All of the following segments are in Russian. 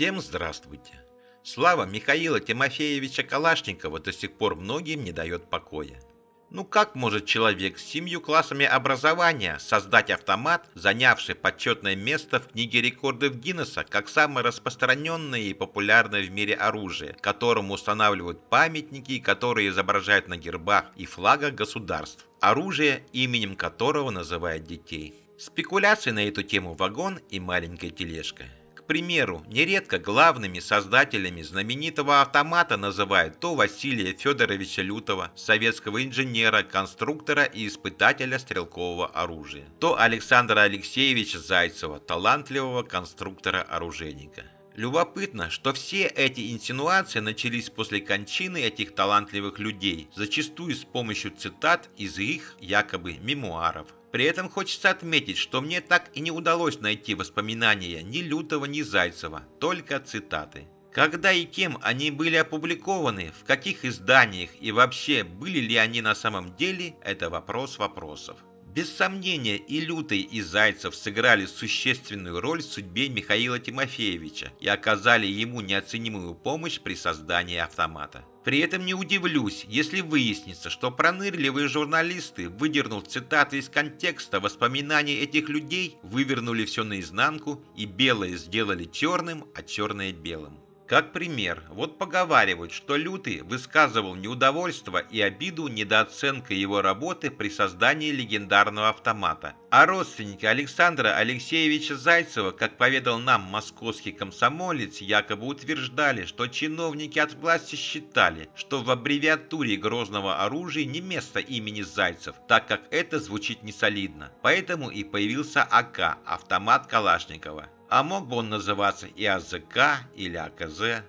Всем здравствуйте! Слава Михаила Тимофеевича Калашникова до сих пор многим не дает покоя. Ну как может человек с 7 классами образования создать автомат, занявший почетное место в книге рекордов Гиннесса как самое распространенное и популярное в мире оружие, которому устанавливают памятники, которые изображают на гербах и флагах государств, оружие, именем которого называют детей? Спекуляции на эту тему вагон и маленькая тележка. К примеру, нередко главными создателями знаменитого автомата называют то Василия Федоровича Лютова, советского инженера, конструктора и испытателя стрелкового оружия, то Александра Алексеевича Зайцева, талантливого конструктора-оружейника. Любопытно, что все эти инсинуации начались после кончины этих талантливых людей, зачастую с помощью цитат из их якобы мемуаров. При этом хочется отметить, что мне так и не удалось найти воспоминания ни Лютова, ни Зайцева, только цитаты. Когда и кем они были опубликованы, в каких изданиях и вообще были ли они на самом деле, это вопрос вопросов. Без сомнения, и Лютый, и Зайцев сыграли существенную роль в судьбе Михаила Тимофеевича и оказали ему неоценимую помощь при создании автомата. При этом не удивлюсь, если выяснится, что пронырливые журналисты, выдернув цитаты из контекста, воспоминания этих людей вывернули все наизнанку и белое сделали черным, а черное белым. Как пример, вот поговаривают, что Лютый высказывал неудовольство и обиду недооценкой его работы при создании легендарного автомата. А родственники Александра Алексеевича Зайцева, как поведал нам московский комсомолец, якобы утверждали, что чиновники от власти считали, что в аббревиатуре грозного оружия не место имени Зайцев, так как это звучит несолидно. Поэтому и появился АК – автомат Калашникова. А мог бы он называться и АЗК, или АКЗ.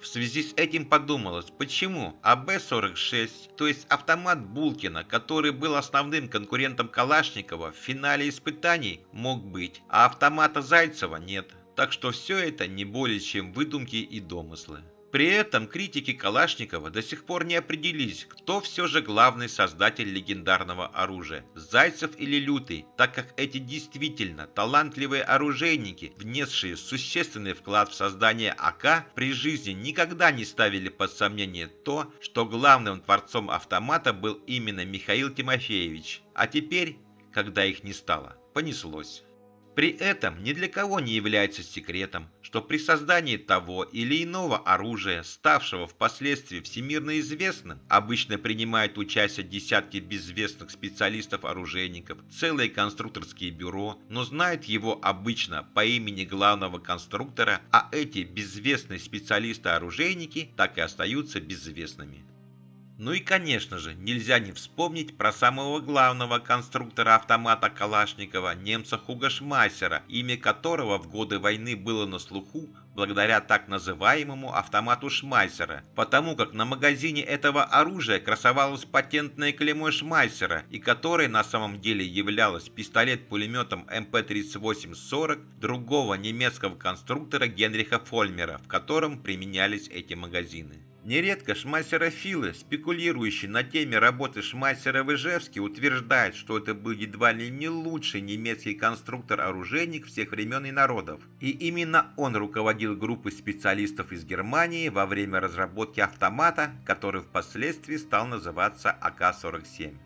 В связи с этим подумалось, почему АБ-46, то есть автомат Булкина, который был основным конкурентом Калашникова в финале испытаний, мог быть, а автомата Зайцева нет. Так что все это не более чем выдумки и домыслы. При этом критики Калашникова до сих пор не определились, кто все же главный создатель легендарного оружия – Зайцев или Лютый, так как эти действительно талантливые оружейники, внесшие существенный вклад в создание АК, при жизни никогда не ставили под сомнение то, что главным творцом автомата был именно Михаил Тимофеевич. А теперь, когда их не стало, понеслось. При этом ни для кого не является секретом, что при создании того или иного оружия, ставшего впоследствии всемирно известным, обычно принимают участие десятки безвестных специалистов-оружейников, целые конструкторские бюро, но знают его обычно по имени главного конструктора, а эти безвестные специалисты-оружейники так и остаются безвестными. Ну и конечно же, нельзя не вспомнить про самого главного конструктора автомата Калашникова, немца Хуго Шмайссера, имя которого в годы войны было на слуху благодаря так называемому автомату Шмайссера, потому как на магазине этого оружия красовалось патентное клеймо Шмайссера, и которое на самом деле являлось пистолет-пулеметом МП-38-40 другого немецкого конструктора Генриха Фольмера, в котором применялись эти магазины. Нередко шмайссерофилы, спекулирующие на теме работы Шмайссера в Ижевске, утверждают, что это был едва ли не лучший немецкий конструктор-оружейник всех времен и народов. И именно он руководил группой специалистов из Германии во время разработки автомата, который впоследствии стал называться АК-47.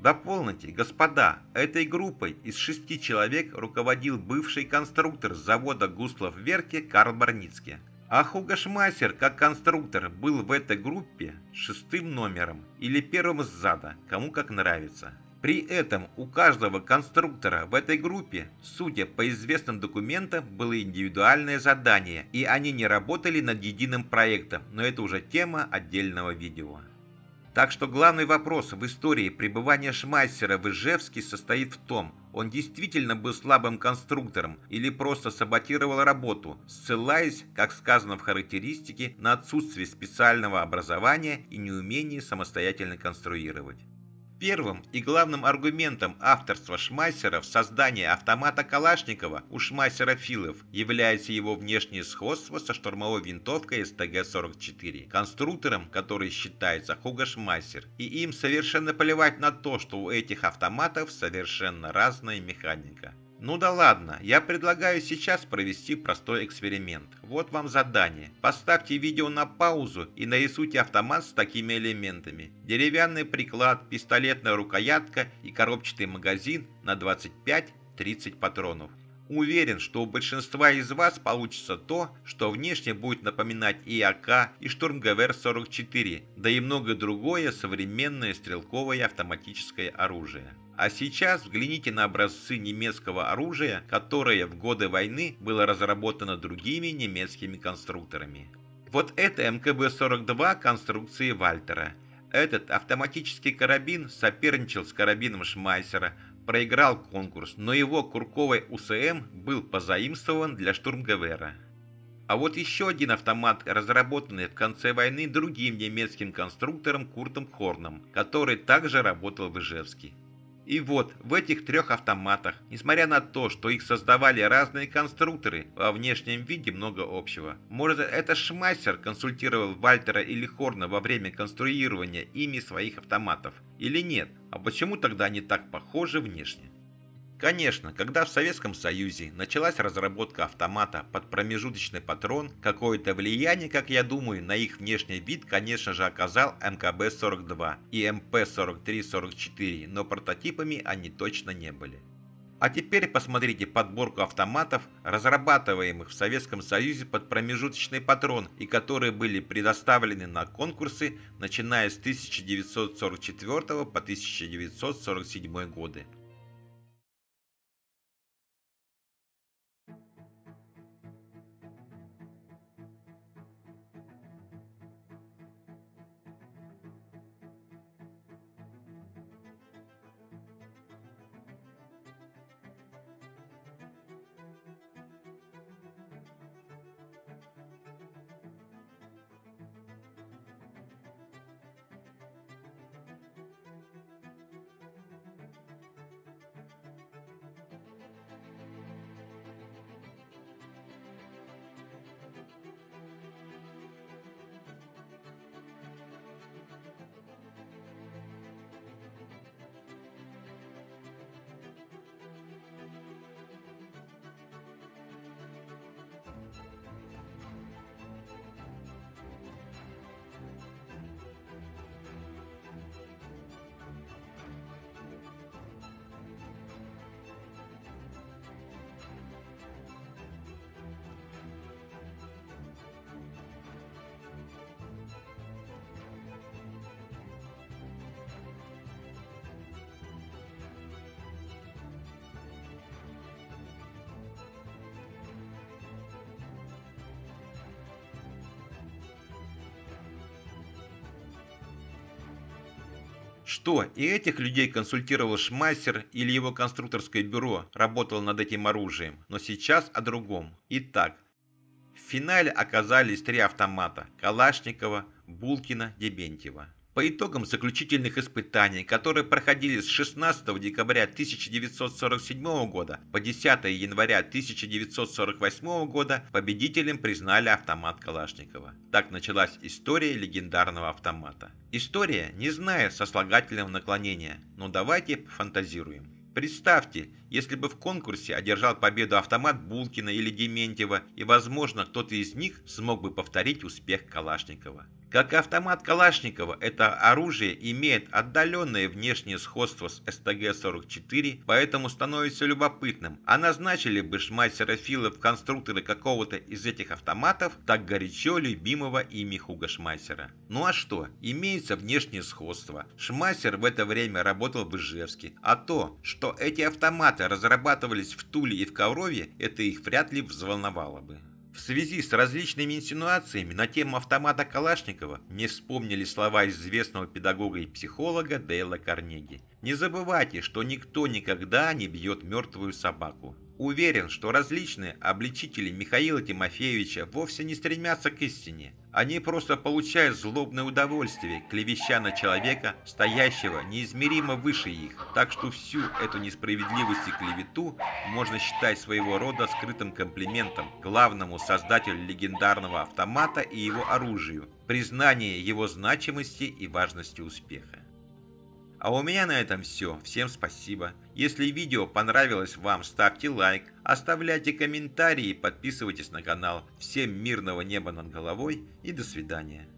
Да полноте, господа, этой группой из 6 человек руководил бывший конструктор завода Густлов-Верке Карл Барницкий. А Хуго Шмайссер, как конструктор, был в этой группе 6-м номером или 1-м сзади, кому как нравится. При этом у каждого конструктора в этой группе, судя по известным документам, было индивидуальное задание, и они не работали над единым проектом, но это уже тема отдельного видео. Так что главный вопрос в истории пребывания Шмайссера в Ижевске состоит в том, он действительно был слабым конструктором или просто саботировал работу, ссылаясь, как сказано в характеристике, на отсутствие специального образования и неумение самостоятельно конструировать. Первым и главным аргументом авторства Шмайссера в создании автомата Калашникова у шмайссерофилов является его внешнее сходство со штурмовой винтовкой СТГ-44, конструктором, который считается Хуго Шмайссер, и им совершенно плевать на то, что у этих автоматов совершенно разная механика. Ну да ладно, я предлагаю сейчас провести простой эксперимент. Вот вам задание. Поставьте видео на паузу и нарисуйте автомат с такими элементами. Деревянный приклад, пистолетная рукоятка и коробчатый магазин на 25-30 патронов. Уверен, что у большинства из вас получится то, что внешне будет напоминать и АК, и штурмгевер-44, да и многое другое современное стрелковое автоматическое оружие. А сейчас взгляните на образцы немецкого оружия, которое в годы войны было разработано другими немецкими конструкторами. Вот это МКБ-42 конструкции Вальтера. Этот автоматический карабин соперничал с карабином Шмайссера, проиграл конкурс, но его курковый УСМ был позаимствован для штурмгевера. А вот еще один автомат, разработанный в конце войны другим немецким конструктором Куртом Хорном, который также работал в Ижевске. И вот в этих трех автоматах, несмотря на то, что их создавали разные конструкторы, во внешнем виде много общего. Может, это Шмайссер консультировал Вальтера или Хорна во время конструирования ими своих автоматов? Или нет? А почему тогда они так похожи внешне? Конечно, когда в Советском Союзе началась разработка автомата под промежуточный патрон, какое-то влияние, как я думаю, на их внешний вид, конечно же, оказал МКБ-42 и МП-43-44, но прототипами они точно не были. А теперь посмотрите подборку автоматов, разрабатываемых в Советском Союзе под промежуточный патрон и которые были предоставлены на конкурсы, начиная с 1944 по 1947 годы. Что, и этих людей консультировал Шмайссер или его конструкторское бюро работало над этим оружием, но сейчас о другом. Итак, в финале оказались три автомата – Калашникова, Булкина, Дементьева. По итогам заключительных испытаний, которые проходили с 16 декабря 1947 года по 10 января 1948 года, победителем признали автомат Калашникова. Так началась история легендарного автомата. История, не зная сослагательного наклонения, но давайте пофантазируем. Представьте, если бы в конкурсе одержал победу автомат Булкина или Дементьева, и, возможно, кто-то из них смог бы повторить успех Калашникова. Как и автомат Калашникова, это оружие имеет отдаленное внешнее сходство с СТГ-44, поэтому становится любопытным, а назначили бы Шмайссера-Фила в конструкторы какого-то из этих автоматов, так горячо любимого ими Хуго Шмайссера. Ну а что, имеется внешнее сходство. Шмайссер в это время работал в Ижевске, а то, что эти автоматы разрабатывались в Туле и в Коврове, это их вряд ли взволновало бы. В связи с различными инсинуациями на тему автомата Калашникова мне вспомнили слова известного педагога и психолога Дейла Карнеги. Не забывайте, что никто никогда не бьет мертвую собаку. Уверен, что различные обличители Михаила Тимофеевича вовсе не стремятся к истине. Они просто получают злобное удовольствие, клевеща на человека, стоящего неизмеримо выше их. Так что всю эту несправедливость и клевету можно считать своего рода скрытым комплиментом главному создателю легендарного автомата и его оружию, признание его значимости и важности успеха. А у меня на этом все. Всем спасибо. Если видео понравилось вам, ставьте лайк, оставляйте комментарии и подписывайтесь на канал. Всем мирного неба над головой и до свидания.